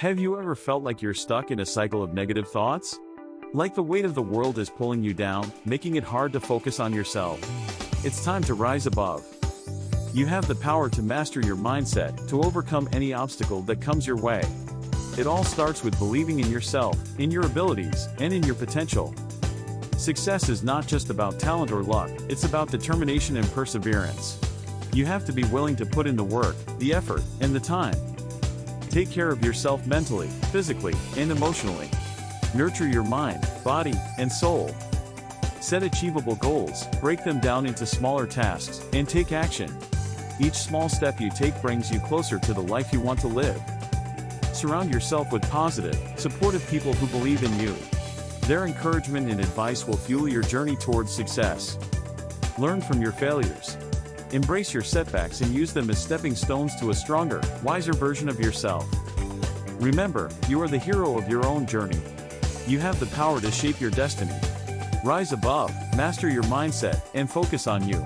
Have you ever felt like you're stuck in a cycle of negative thoughts? Like the weight of the world is pulling you down, making it hard to focus on yourself? It's time to rise above. You have the power to master your mindset, to overcome any obstacle that comes your way. It all starts with believing in yourself, in your abilities, and in your potential. Success is not just about talent or luck, it's about determination and perseverance. You have to be willing to put in the work, the effort, and the time. Take care of yourself mentally, physically, and emotionally. Nurture your mind, body, and soul. Set achievable goals, break them down into smaller tasks, and take action. Each small step you take brings you closer to the life you want to live. Surround yourself with positive, supportive people who believe in you. Their encouragement and advice will fuel your journey towards success. Learn from your failures. Embrace your setbacks and use them as stepping stones to a stronger, wiser version of yourself. Remember, you are the hero of your own journey. You have the power to shape your destiny. Rise above, master your mindset, and focus on you.